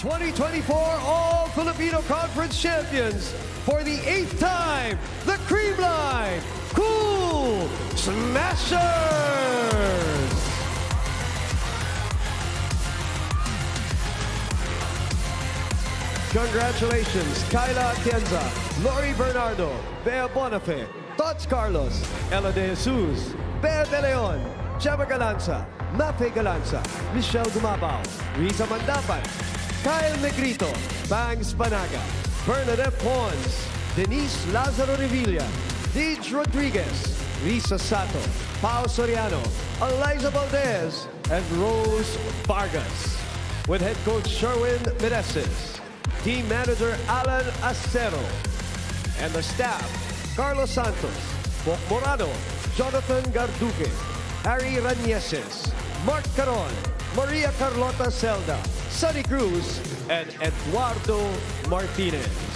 2024 All-Filipino Conference Champions for the 8th time, the CREAMLINE Cool Smashers! Congratulations, Kyla Atienza, Lori Bernardo, Bea Bonafé, Tots Carlos, Ella De Jesus, Bea De Leon, Chema Galanza, Mafe Galanza, Michelle Gumabao, Risa Mandapan, Kyle Negrito, Bangs Panaga, Bernadette Pons, Denise Lazaro Revilla, Deej Rodriguez, Risa Sato, Pao Soriano, Eliza Valdez, and Rose Vargas. With head coach Sherwin Meneses, team manager Alan Acero, and the staff, Carlos Santos, Bok Morado, Jonathan Garduque, Harry Ranieses, Mark Caron, Maria Carlota Celda, Sonny Cruz, and Eduardo Martinez.